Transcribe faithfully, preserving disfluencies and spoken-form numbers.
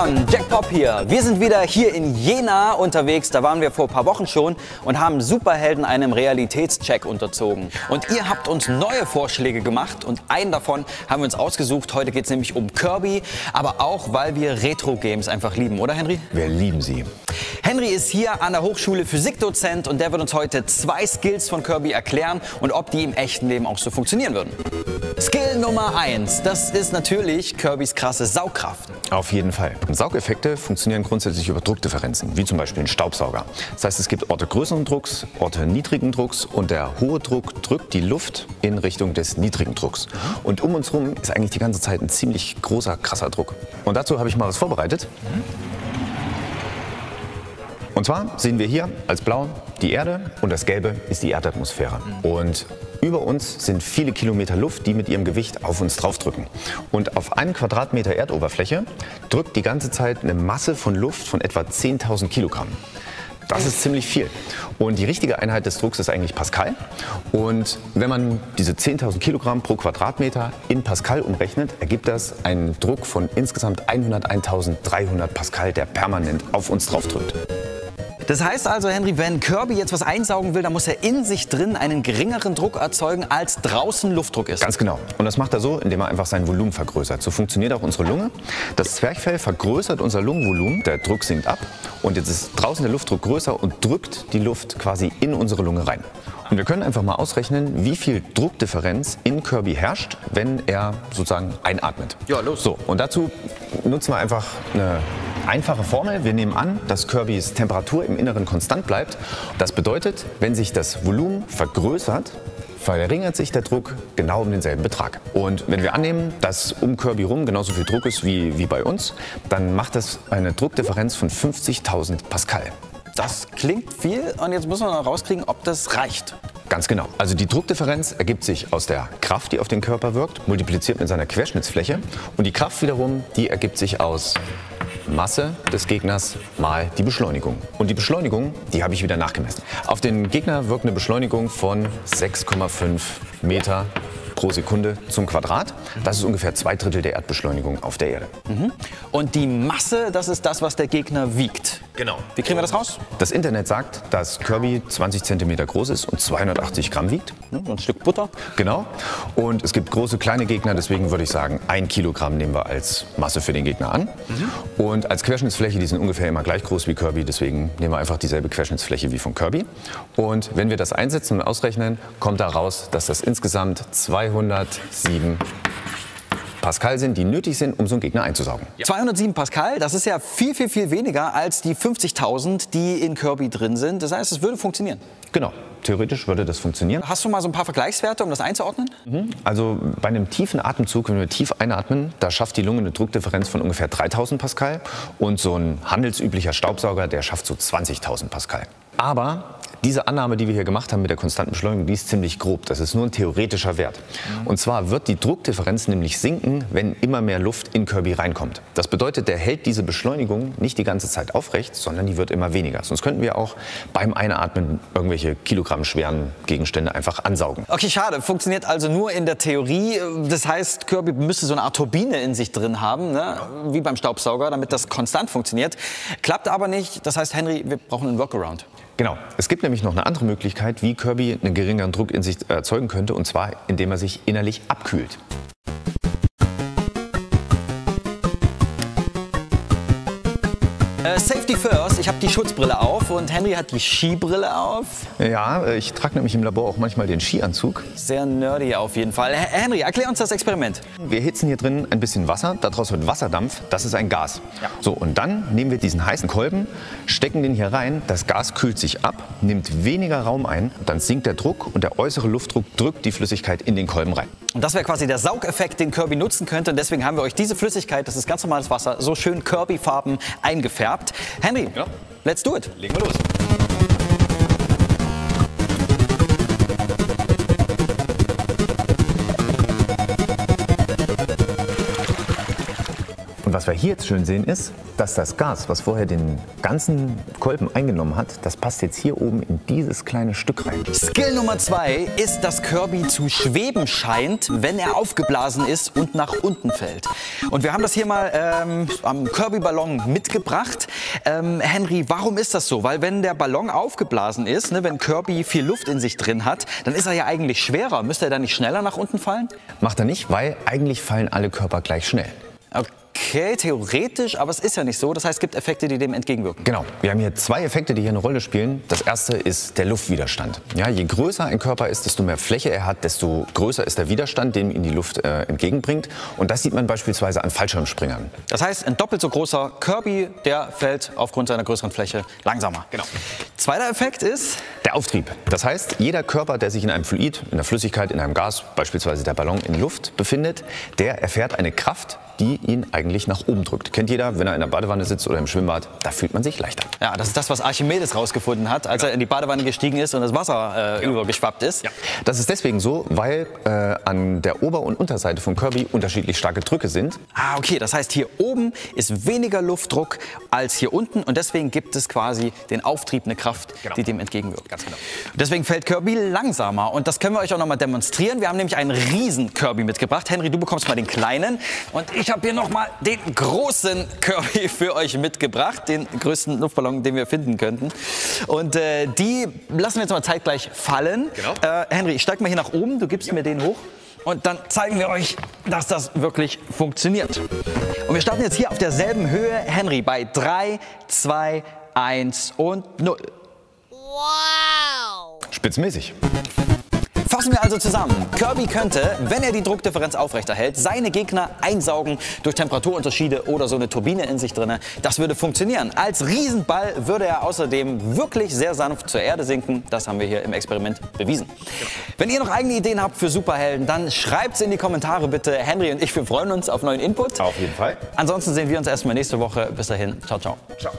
Moin, Jack Pop hier. Wir sind wieder hier in Jena unterwegs. Da waren wir vor ein paar Wochen schon und haben Superhelden einem Realitätscheck unterzogen. Und ihr habt uns neue Vorschläge gemacht und einen davon haben wir uns ausgesucht. Heute geht es nämlich um Kirby, aber auch, weil wir Retro-Games einfach lieben, oder Henry? Wir lieben sie. Henry ist hier an der Hochschule Physikdozent und der wird uns heute zwei Skills von Kirby erklären und ob die im echten Leben auch so funktionieren würden. Skill Nummer eins, das ist natürlich Kirbys krasse Saugkraft. Auf jeden Fall. Saugeffekte funktionieren grundsätzlich über Druckdifferenzen, wie zum Beispiel ein Staubsauger. Das heißt, es gibt Orte größeren Drucks, Orte niedrigen Drucks und der hohe Druck drückt die Luft in Richtung des niedrigen Drucks. Und um uns herum ist eigentlich die ganze Zeit ein ziemlich großer, krasser Druck. Und dazu habe ich mal was vorbereitet. Und zwar sehen wir hier als blau die Erde und das Gelbe ist die Erdatmosphäre. Und über uns sind viele Kilometer Luft, die mit ihrem Gewicht auf uns draufdrücken. Und auf einen Quadratmeter Erdoberfläche drückt die ganze Zeit eine Masse von Luft von etwa zehntausend Kilogramm. Das ist ziemlich viel. Und die richtige Einheit des Drucks ist eigentlich Pascal. Und wenn man diese zehntausend Kilogramm pro Quadratmeter in Pascal umrechnet, ergibt das einen Druck von insgesamt hunderteintausenddreihundert Pascal, der permanent auf uns draufdrückt. Das heißt also, Henry, wenn Kirby jetzt was einsaugen will, dann muss er in sich drin einen geringeren Druck erzeugen, als draußen Luftdruck ist. Ganz genau. Und das macht er so, indem er einfach sein Volumen vergrößert. So funktioniert auch unsere Lunge. Das Zwerchfell vergrößert unser Lungenvolumen, der Druck sinkt ab und jetzt ist draußen der Luftdruck größer und drückt die Luft quasi in unsere Lunge rein. Und wir können einfach mal ausrechnen, wie viel Druckdifferenz in Kirby herrscht, wenn er sozusagen einatmet. Ja, los. So, und dazu nutzen wir einfach eine einfache Formel. Wir nehmen an, dass Kirbys Temperatur im Inneren konstant bleibt. Das bedeutet, wenn sich das Volumen vergrößert, verringert sich der Druck genau um denselben Betrag. Und wenn wir annehmen, dass um Kirby rum genauso viel Druck ist wie, wie bei uns, dann macht das eine Druckdifferenz von fünfzigtausend Pascal. Das klingt viel und jetzt müssen wir noch rauskriegen, ob das reicht. Ganz genau. Also die Druckdifferenz ergibt sich aus der Kraft, die auf den Körper wirkt, multipliziert mit seiner Querschnittsfläche. Und die Kraft wiederum, die ergibt sich aus Masse des Gegners mal die Beschleunigung. Und die Beschleunigung, die habe ich wieder nachgemessen. Auf den Gegner wirkt eine Beschleunigung von sechs Komma fünf Meter pro Sekunde zum Quadrat. Das ist ungefähr zwei Drittel der Erdbeschleunigung auf der Erde. Mhm. Und die Masse, das ist das, was der Gegner wiegt. Genau. Wie kriegen wir das raus? Das Internet sagt, dass Kirby zwanzig Zentimeter groß ist und zweihundertachtzig Gramm wiegt. Ein Stück Butter. Genau. Und es gibt große, kleine Gegner, deswegen würde ich sagen, ein Kilogramm nehmen wir als Masse für den Gegner an. Mhm. Und als Querschnittsfläche, die sind ungefähr immer gleich groß wie Kirby, deswegen nehmen wir einfach dieselbe Querschnittsfläche wie von Kirby. Und wenn wir das einsetzen und ausrechnen, kommt da raus, dass das insgesamt zweihundertsieben Pascal sind, die nötig sind, um so einen Gegner einzusaugen. Ja. zweihundertsieben Pascal, das ist ja viel, viel, viel weniger als die fünfzigtausend, die in Kirby drin sind. Das heißt, es würde funktionieren. Genau. Theoretisch würde das funktionieren. Hast du mal so ein paar Vergleichswerte, um das einzuordnen? Mhm. Also bei einem tiefen Atemzug, wenn wir tief einatmen, da schafft die Lunge eine Druckdifferenz von ungefähr dreitausend Pascal. Und so ein handelsüblicher Staubsauger, der schafft so zwanzigtausend Pascal. Aber diese Annahme, die wir hier gemacht haben mit der konstanten Beschleunigung, die ist ziemlich grob. Das ist nur ein theoretischer Wert. Und zwar wird die Druckdifferenz nämlich sinken, wenn immer mehr Luft in Kirby reinkommt. Das bedeutet, der hält diese Beschleunigung nicht die ganze Zeit aufrecht, sondern die wird immer weniger. Sonst könnten wir auch beim Einatmen irgendwelche Kilogramm schweren Gegenstände einfach ansaugen. Okay, schade. Funktioniert also nur in der Theorie. Das heißt, Kirby müsste so eine Art Turbine in sich drin haben, ne? Wie beim Staubsauger, damit das konstant funktioniert. Klappt aber nicht. Das heißt, Henry, wir brauchen einen Workaround. Genau. Es gibt nämlich noch eine andere Möglichkeit, wie Kirby einen geringeren Druck in sich erzeugen könnte, und zwar, indem er sich innerlich abkühlt. Äh, Safety first. Ich habe die Schutzbrille auf und Henry hat die Skibrille auf. Ja, ich trage nämlich im Labor auch manchmal den Skianzug. Sehr nerdy auf jeden Fall. Henry, erklär uns das Experiment. Wir hitzen hier drin ein bisschen Wasser, daraus wird Wasserdampf, das ist ein Gas. Ja. So, und dann nehmen wir diesen heißen Kolben, stecken den hier rein, das Gas kühlt sich ab, nimmt weniger Raum ein, dann sinkt der Druck und der äußere Luftdruck drückt die Flüssigkeit in den Kolben rein. Und das wäre quasi der Saugeffekt, den Kirby nutzen könnte. Und deswegen haben wir euch diese Flüssigkeit, das ist ganz normales Wasser, so schön Kirby-Farben eingefärbt. Henry, ja. Let's do it. Legen wir los. was wir hier jetzt schön sehen ist, dass das Gas, was vorher den ganzen Kolben eingenommen hat, das passt jetzt hier oben in dieses kleine Stück rein. Skill Nummer zwei ist, dass Kirby zu schweben scheint, wenn er aufgeblasen ist und nach unten fällt. Und wir haben das hier mal ähm, am Kirby-Ballon mitgebracht. Ähm, Henry, warum ist das so? Weil wenn der Ballon aufgeblasen ist, ne, wenn Kirby viel Luft in sich drin hat, dann ist er ja eigentlich schwerer. Müsste er dann nicht schneller nach unten fallen? Macht er nicht, weil eigentlich fallen alle Körper gleich schnell. Okay, theoretisch, aber es ist ja nicht so. Das heißt, es gibt Effekte, die dem entgegenwirken. Genau. Wir haben hier zwei Effekte, die hier eine Rolle spielen. Das erste ist der Luftwiderstand. Ja, je größer ein Körper ist, desto mehr Fläche er hat, desto größer ist der Widerstand, den ihn die Luft äh, entgegenbringt. Und das sieht man beispielsweise an Fallschirmspringern. Das heißt, ein doppelt so großer Kirby, der fällt aufgrund seiner größeren Fläche langsamer. Genau. Zweiter Effekt ist der Auftrieb. Das heißt, jeder Körper, der sich in einem Fluid, in einer Flüssigkeit, in einem Gas, beispielsweise der Ballon in Luft befindet, der erfährt eine Kraft, die ihn eigentlich nach oben drückt. Kennt jeder, wenn er in der Badewanne sitzt oder im Schwimmbad, da fühlt man sich leichter. Ja, das ist das, was Archimedes rausgefunden hat, als ja. er in die Badewanne gestiegen ist und das Wasser äh, ja. übergeschwappt ist. Ja. Das ist deswegen so, weil äh, an der Ober- und Unterseite von Kirby unterschiedlich starke Drücke sind. Ah, okay, das heißt, hier oben ist weniger Luftdruck als hier unten und deswegen gibt es quasi den Auftrieb, eine Kraft, genau. die dem entgegenwirkt. Ganz genau. Deswegen fällt Kirby langsamer und das können wir euch auch noch mal demonstrieren. Wir haben nämlich einen riesen Kirby mitgebracht. Henry, du bekommst mal den kleinen und ich Ich habe hier nochmal den großen Kirby für euch mitgebracht, den größten Luftballon, den wir finden könnten. Und äh, die lassen wir jetzt mal zeitgleich fallen. Genau. Äh, Henry, ich steig mal hier nach oben, du gibst ja. mir den hoch und dann zeigen wir euch, dass das wirklich funktioniert. Und wir starten jetzt hier auf derselben Höhe, Henry, bei drei, zwei, eins und null. Wow! Spitzmäßig. Fassen wir also zusammen. Kirby könnte, wenn er die Druckdifferenz aufrechterhält, seine Gegner einsaugen durch Temperaturunterschiede oder so eine Turbine in sich drin. Das würde funktionieren. Als Riesenball würde er außerdem wirklich sehr sanft zur Erde sinken. Das haben wir hier im Experiment bewiesen. Wenn ihr noch eigene Ideen habt für Superhelden, dann schreibt es in die Kommentare bitte. Henry und ich, wir freuen uns auf neuen Input. Auf jeden Fall. Ansonsten sehen wir uns erstmal nächste Woche. Bis dahin. Ciao, ciao. Ciao.